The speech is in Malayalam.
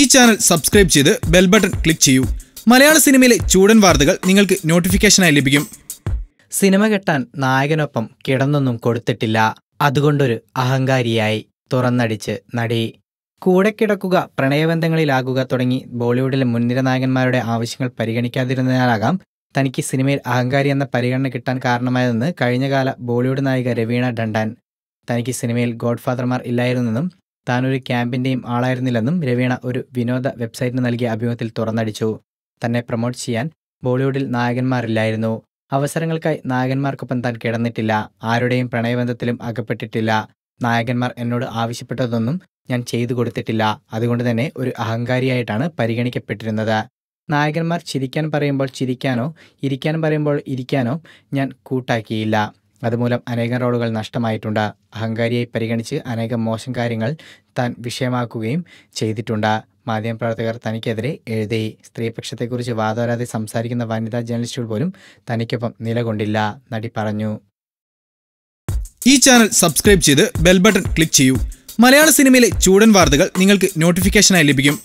ഈ ചാനൽ സബ്സ്ക്രൈബ് ചെയ്ത് ബെൽ ബട്ടൺ ക്ലിക്ക് ചെയ്യൂ. മലയാള സിനിമയിലെ ചൂടൻ വാർത്തകൾ നിങ്ങൾക്ക് നോട്ടിഫിക്കേഷനായി ലഭിക്കും. സിനിമ കെട്ടാൻ നായകനൊപ്പം കിടന്നൊന്നും കൊടുത്തിട്ടില്ല, അതുകൊണ്ടൊരു അഹങ്കാരിയായി തുറന്നടിച്ച് നടി. കൂടെ കിടക്കുക, പ്രണയബന്ധങ്ങളിലാകുക തുടങ്ങി ബോളിവുഡിലെ മുൻനിര നായകന്മാരുടെ ആവശ്യങ്ങൾ പരിഗണിക്കാതിരുന്നതിനാലാകാം തനിക്ക് സിനിമയിൽ അഹങ്കാരി എന്ന പരിഗണന കിട്ടാൻ കാരണമായതെന്ന് കഴിഞ്ഞകാല ബോളിവുഡ് നായിക രവീണ ടണ്ടൻ. തനിക്ക് സിനിമയിൽ ഗോഡ്ഫാദർമാർ ഇല്ലായിരുന്നെന്നും താനൊരു ക്യാമ്പിൻ്റെയും ആളായിരുന്നില്ലെന്നും രവീണ ഒരു വിനോദ വെബ്സൈറ്റിന് നൽകിയ അഭിമുഖത്തിൽ തുറന്നടിച്ചു. തന്നെ പ്രൊമോട്ട് ചെയ്യാൻ ബോളിവുഡിൽ നായകന്മാരില്ലായിരുന്നു, അവസരങ്ങൾക്കായി നായകന്മാർക്കൊപ്പം താൻ കിടന്നിട്ടില്ല, ആരുടെയും പ്രണയബന്ധത്തിലും അകപ്പെട്ടിട്ടില്ല, നായകന്മാർ എന്നോട് ആവശ്യപ്പെട്ടതൊന്നും ഞാൻ ചെയ്തു കൊടുത്തിട്ടില്ല, അതുകൊണ്ട് തന്നെ ഒരു അഹങ്കാരിയായിട്ടാണ് പരിഗണിക്കപ്പെട്ടിരുന്നത്. നായകന്മാർ ചിരിക്കാൻ പറയുമ്പോൾ ചിരിക്കാനോ ഇരിക്കാൻ പറയുമ്പോൾ ഇരിക്കാനോ ഞാൻ കൂട്ടാക്കിയില്ല, അതുമൂലം അനേകം റോളുകൾ നഷ്ടമായിട്ടുണ്ട്. അഹങ്കാരിയായി പരിഗണിച്ച് അനേകം മോശം കാര്യങ്ങൾ താൻ വിഷയമാക്കുകയും ചെയ്തിട്ടുണ്ട്. മാധ്യമപ്രവർത്തകർ തനിക്കെതിരെ എഴുതി. സ്ത്രീപക്ഷത്തെക്കുറിച്ച് വാദോരാതെ സംസാരിക്കുന്ന വനിതാ ജേർണലിസ്റ്റുകൾ പോലും തനിക്കൊപ്പം നിലകൊണ്ടില്ല, നടി പറഞ്ഞു. ഈ ചാനൽ സബ്സ്ക്രൈബ് ചെയ്ത് ബെൽ ബട്ടൺ ക്ലിക്ക് ചെയ്യൂ. മലയാള സിനിമയിലെ ചൂടൻ വാർത്തകൾ നിങ്ങൾക്ക് നോട്ടിഫിക്കേഷനായി ലഭിക്കും.